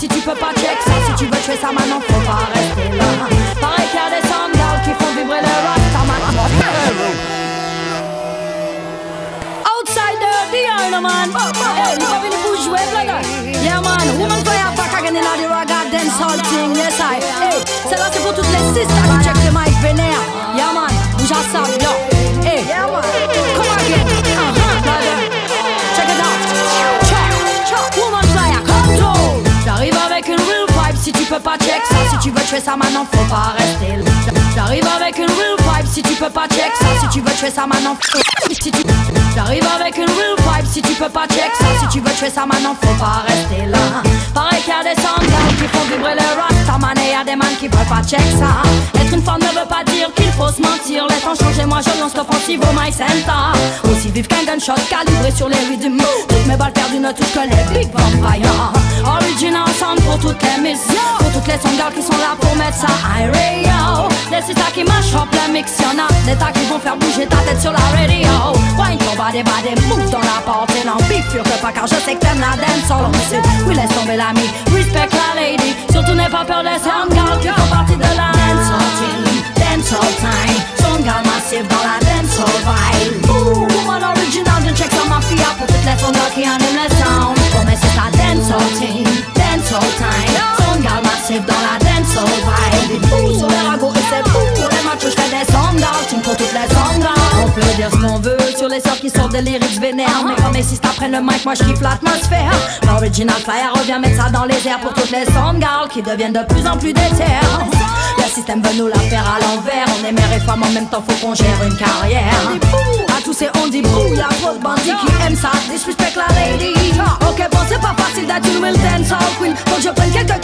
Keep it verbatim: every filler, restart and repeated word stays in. Si tu peux pas check ça, si tu veux tuer sa maman, faut pas rester là. Pareil qu'il y a des sandales qui font vibrer le rap, ta maman. Outsider, the Iron Man. Hey, you have any push wave like that? Yeah man, woman play a pack again in the raga dance hall thing, yes I. Hey, celle-là c'est pour toutes les sisters qui check le mic vénère. Yeah man, bouge à ça, yo. Hey, come again. Uh-huh, brother. Check it out. Chop, chop, woman play a control. J'arrive avec une real vibe, si tu peux pas check ça, si tu veux tuer ça maintenant, faut pas rester là. J'arrive avec une real vibe, si tu peux pas check ça, si tu veux tuer ça maintenant, faut si tu... J'arrive avec une real vibe, si tu peux pas check ça, si tu veux tuer ça maintenant, faut pas rester là. Pareil qu'il y a des sandales qui font vibrer le rap, ta mané y'a des man qui veulent pas check ça. Être une femme ne veut pas dire qu'il faut se mentir, les temps changent et moi je lance l'offensive au My Center. Aussi vive qu'un gunshot calibré sur les rues du monde, toutes mes balles perdues ne touchent que les big vampires. Original ensemble pour toutes les missions, pour toutes les sandales qui sont là pour mettre ça high radio. Les sisters qui mâchent hop le mix, y'en a des tas qui vont faire bouger ta tête sur la radio. Wine ton body body, move dans la porte et n'en bifurque pas car je sais que t'aimes la dance all russie. Oui laisse tomber l'ami, respect la lady, surtout n'aie pas peur des sandales qui font partie de la dance all team, dance all time. Sandales massive dans la dance all vibe. Ouh, woman original, viens check sur ma fille pour toutes les sandales qui animent le sound. Pour mes sisters dance all team, dance all time. Sandales massive dans la dance all vibe. Ouh, sur les ragots et c'est fou. Pour les machos je fais des sandales, tu me pour toutes les sandales. On peut dire ce qu'on veut sur les sœurs qui sortent des lyrics vénères, mais quand mes sisters prennent le mic, moi je kiffe l'atmosphère. L'original flyer revient mettre ça dans les airs pour toutes les sandales qui deviennent de plus en plus déterres. Le système veut nous la faire à l'envers, on est mère et femme en même temps, faut qu'on gère une carrière. À tous ces on dit brouh, la grosse bandit qui aime ça, disrespect la lady. Ok bon c'est pas facile d'être une real dancehall queen, faut que je prenne quelques